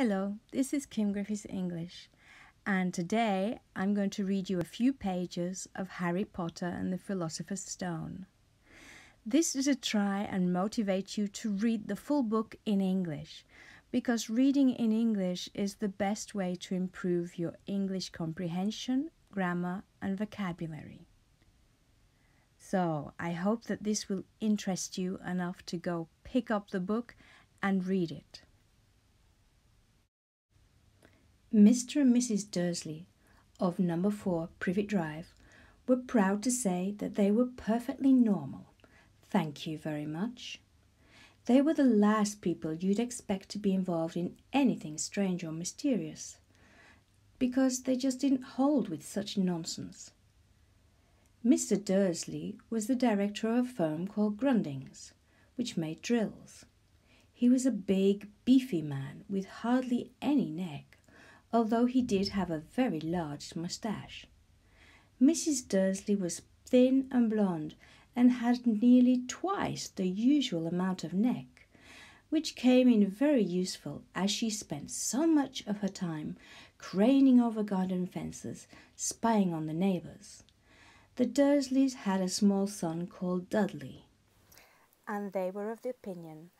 Hello, this is Kim Griffiths English, and today I'm going to read you a few pages of Harry Potter and the Philosopher's Stone. This is a try and motivate you to read the full book in English, because reading in English is the best way to improve your English comprehension, grammar and vocabulary. So I hope that this will interest you enough to go pick up the book and read it. Mr. and Mrs. Dursley of number 4 Privet Drive were proud to say that they were perfectly normal. Thank you very much. They were the last people you'd expect to be involved in anything strange or mysterious, because they just didn't hold with such nonsense. Mr. Dursley was the director of a firm called Grunnings, which made drills. He was a big, beefy man with hardly any neck, although he did have a very large moustache. Mrs. Dursley was thin and blonde and had nearly twice the usual amount of neck, which came in very useful as she spent so much of her time craning over garden fences, spying on the neighbours. The Dursleys had a small son called Dudley, and they were of the opinion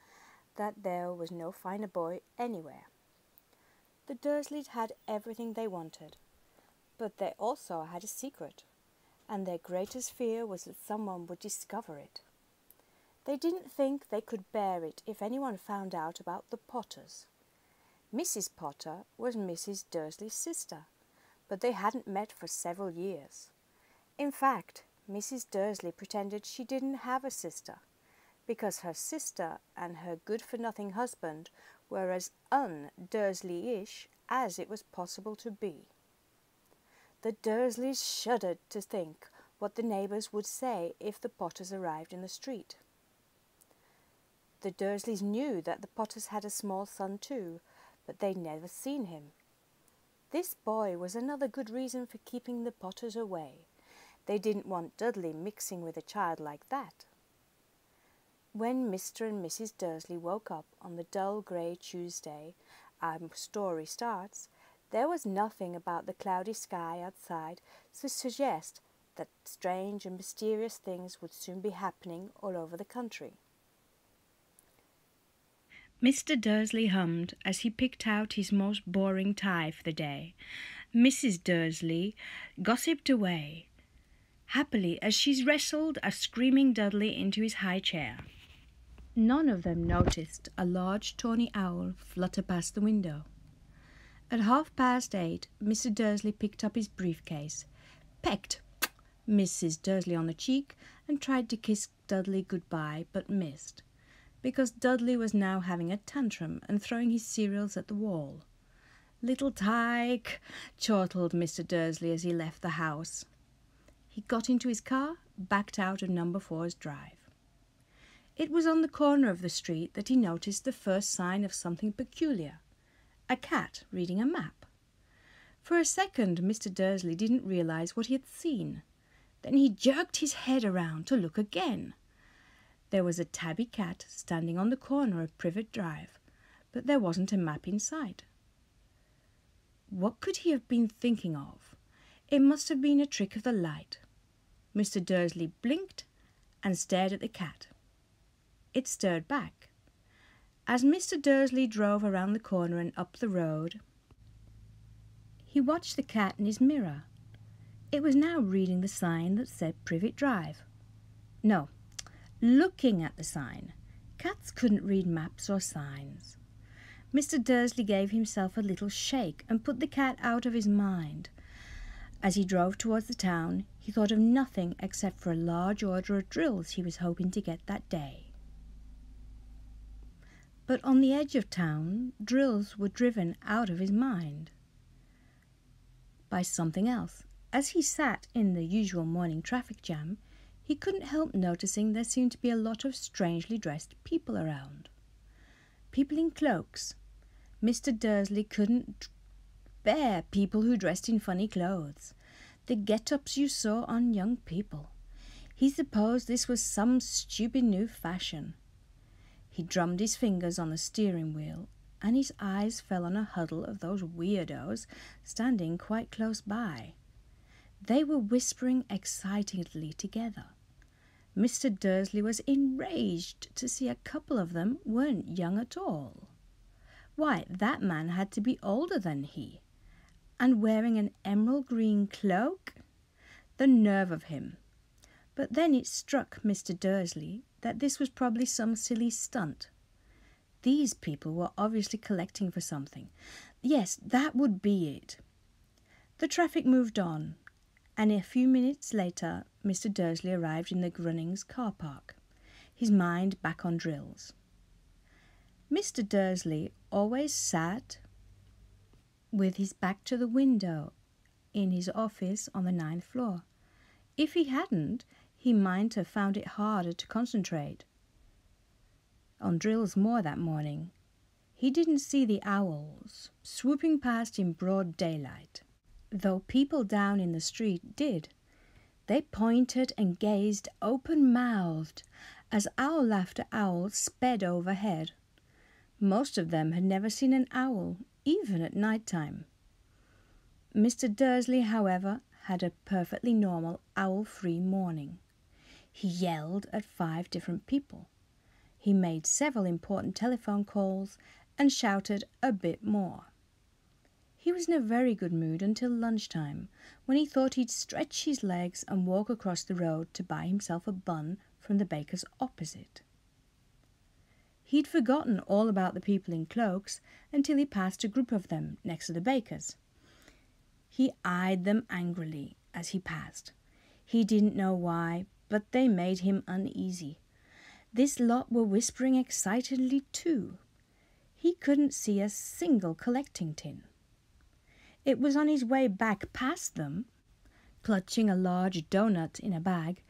that there was no finer boy anywhere. The Dursleys had everything they wanted, but they also had a secret, and their greatest fear was that someone would discover it. They didn't think they could bear it if anyone found out about the Potters. Mrs. Potter was Mrs. Dursley's sister, but they hadn't met for several years. In fact, Mrs. Dursley pretended she didn't have a sister, because her sister and her good-for-nothing husband were as un-Dursley-ish as it was possible to be. The Dursleys shuddered to think what the neighbours would say if the Potters arrived in the street. The Dursleys knew that the Potters had a small son too, but they'd never seen him. This boy was another good reason for keeping the Potters away. They didn't want Dudley mixing with a child like that. When Mr. and Mrs. Dursley woke up on the dull grey Tuesday, our story starts, there was nothing about the cloudy sky outside to suggest that strange and mysterious things would soon be happening all over the country. Mr. Dursley hummed as he picked out his most boring tie for the day. Mrs. Dursley gossiped away, happily, as she wrestled a screaming Dudley into his high chair. None of them noticed a large tawny owl flutter past the window. At 8:30, Mr. Dursley picked up his briefcase, pecked Mrs. Dursley on the cheek and tried to kiss Dudley goodbye, but missed, because Dudley was now having a tantrum and throwing his cereals at the wall. "Little tyke," chortled Mr. Dursley as he left the house. He got into his car, backed out of number 4's drive. It was on the corner of the street that he noticed the first sign of something peculiar, a cat reading a map. For a second Mr. Dursley didn't realise what he had seen. Then he jerked his head around to look again. There was a tabby cat standing on the corner of Privet Drive, but there wasn't a map in sight. What could he have been thinking of? It must have been a trick of the light. Mr. Dursley blinked and stared at the cat. It stirred back. As Mr. Dursley drove around the corner and up the road, he watched the cat in his mirror. It was now reading the sign that said Privet Drive. No, looking at the sign. Cats couldn't read maps or signs. Mr. Dursley gave himself a little shake and put the cat out of his mind. As he drove towards the town, he thought of nothing except for a large order of drills he was hoping to get that day. But on the edge of town, drills were driven out of his mind by something else. As he sat in the usual morning traffic jam, he couldn't help noticing there seemed to be a lot of strangely dressed people around. People in cloaks. Mr. Dursley couldn't bear people who dressed in funny clothes, the get-ups you saw on young people. He supposed this was some stupid new fashion. He drummed his fingers on the steering wheel and his eyes fell on a huddle of those weirdos standing quite close by. They were whispering excitedly together. Mr. Dursley was enraged to see a couple of them weren't young at all. Why, that man had to be older than he, and wearing an emerald green cloak. The nerve of him! But then it struck Mr. Dursley that this was probably some silly stunt. These people were obviously collecting for something. Yes, that would be it. The traffic moved on, and a few minutes later Mr. Dursley arrived in the Grunnings car park, his mind back on drills. Mr. Dursley always sat with his back to the window in his office on the 9th floor. If he hadn't, he might have found it harder to concentrate on drills more that morning. He didn't see the owls swooping past in broad daylight, though people down in the street did. They pointed and gazed open-mouthed as owl after owl sped overhead. Most of them had never seen an owl, even at night time. Mr. Dursley, however, had a perfectly normal owl-free morning. He yelled at 5 different people. He made several important telephone calls and shouted a bit more. He was in a very good mood until lunchtime, when he thought he'd stretch his legs and walk across the road to buy himself a bun from the baker's opposite. He'd forgotten all about the people in cloaks until he passed a group of them next to the baker's. He eyed them angrily as he passed. He didn't know why, but they made him uneasy. This lot were whispering excitedly too. He couldn't see a single collecting tin. It was on his way back past them, clutching a large doughnut in a bag,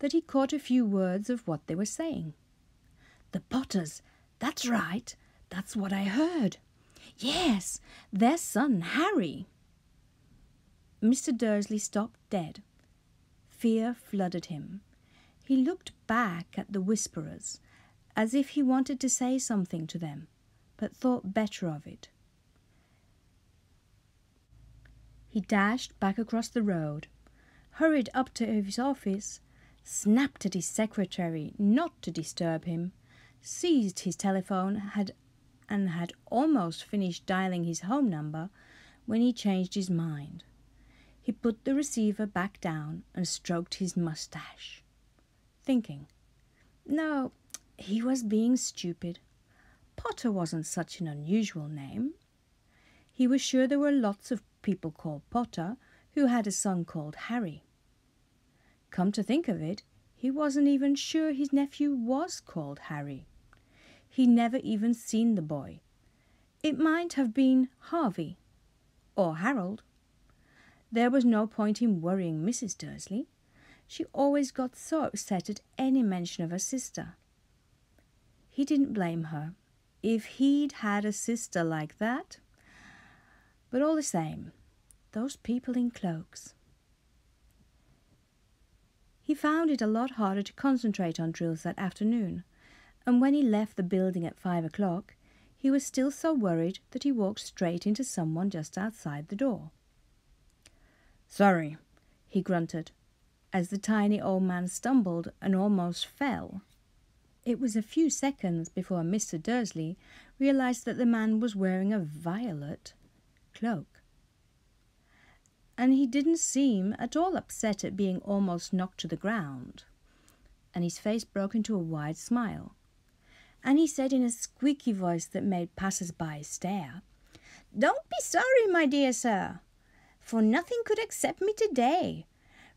that he caught a few words of what they were saying. "The Potters, that's right, that's what I heard. Yes, their son, Harry." Mr. Dursley stopped dead. Fear flooded him. He looked back at the whisperers, as if he wanted to say something to them, but thought better of it. He dashed back across the road, hurried up to his office, snapped at his secretary not to disturb him, seized his telephone and had almost finished dialing his home number when he changed his mind. He put the receiver back down and stroked his moustache, thinking. No, he was being stupid. Potter wasn't such an unusual name. He was sure there were lots of people called Potter who had a son called Harry. Come to think of it, he wasn't even sure his nephew was called Harry. He'd never even seen the boy. It might have been Harvey or Harold. There was no point in worrying Mrs. Dursley. She always got so upset at any mention of her sister. He didn't blame her. If he'd had a sister like that. But all the same, those people in cloaks. He found it a lot harder to concentrate on drills that afternoon, and when he left the building at 5 o'clock, he was still so worried that he walked straight into someone just outside the door. "Sorry," he grunted, as the tiny old man stumbled and almost fell. It was a few seconds before Mr. Dursley realised that the man was wearing a violet cloak, and he didn't seem at all upset at being almost knocked to the ground, and his face broke into a wide smile, and he said in a squeaky voice that made passers-by stare, "Don't be sorry, my dear sir, for nothing could accept me today.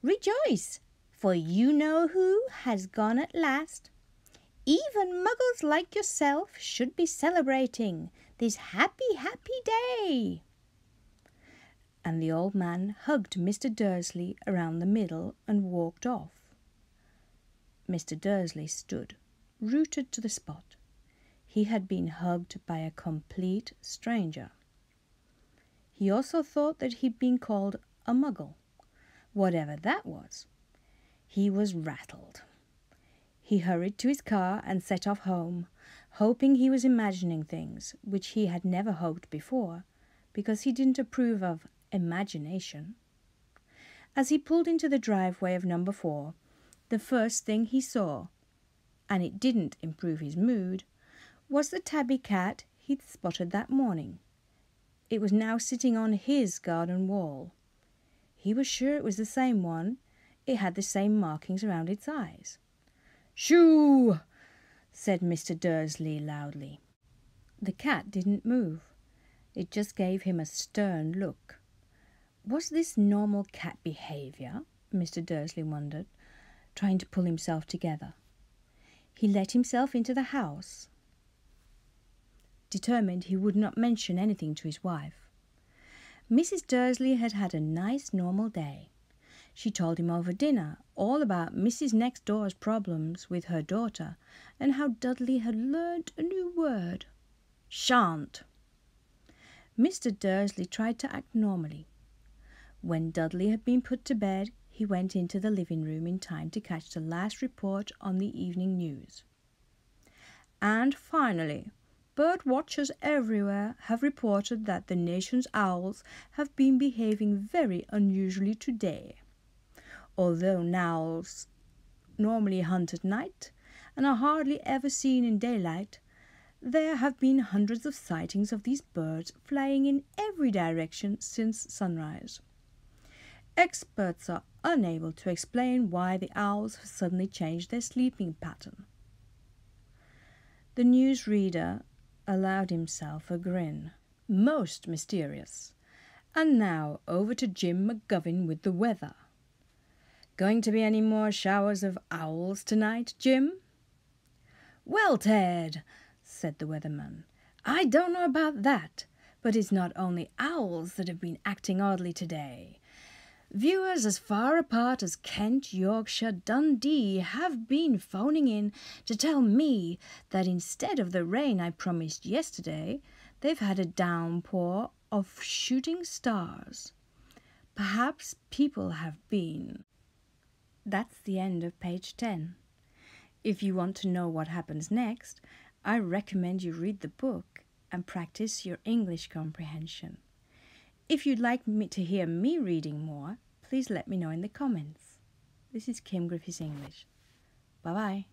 Rejoice, for you know who has gone at last. Even muggles like yourself should be celebrating this happy, happy day." And the old man hugged Mr. Dursley around the middle and walked off. Mr. Dursley stood, rooted to the spot. He had been hugged by a complete stranger. He also thought that he'd been called a muggle, whatever that was. He was rattled. He hurried to his car and set off home, hoping he was imagining things which he had never hoped before, because he didn't approve of imagination. As he pulled into the driveway of number 4, the first thing he saw, and it didn't improve his mood, was the tabby cat he'd spotted that morning. It was now sitting on his garden wall. He was sure it was the same one. It had the same markings around its eyes. "Shoo!" said Mr. Dursley loudly. The cat didn't move. It just gave him a stern look. Was this normal cat behaviour? Mr. Dursley wondered, trying to pull himself together. He let himself into the house, determined he would not mention anything to his wife. Mrs. Dursley had had a nice normal day. She told him over dinner all about Mrs. Next Door's problems with her daughter and how Dudley had learnt a new word, shan't. Mr. Dursley tried to act normally. When Dudley had been put to bed, he went into the living room in time to catch the last report on the evening news. And finally, bird watchers everywhere have reported that the nation's owls have been behaving very unusually today. Although owls normally hunt at night and are hardly ever seen in daylight, there have been hundreds of sightings of these birds flying in every direction since sunrise. Experts are unable to explain why the owls have suddenly changed their sleeping pattern. The newsreader allowed himself a grin. Most mysterious. And now over to Jim McGovern with the weather. "Going to be any more showers of owls tonight, Jim?" "Well, Ted," said the weatherman, "I don't know about that, but it's not only owls that have been acting oddly today. Viewers as far apart as Kent, Yorkshire, Dundee have been phoning in to tell me that instead of the rain I promised yesterday, they've had a downpour of shooting stars. Perhaps people have been..." That's the end of page 10. If you want to know what happens next, I recommend you read the book and practice your English comprehension. If you'd like to hear me reading more, please let me know in the comments. This is Kim Griffiths English. Bye-bye.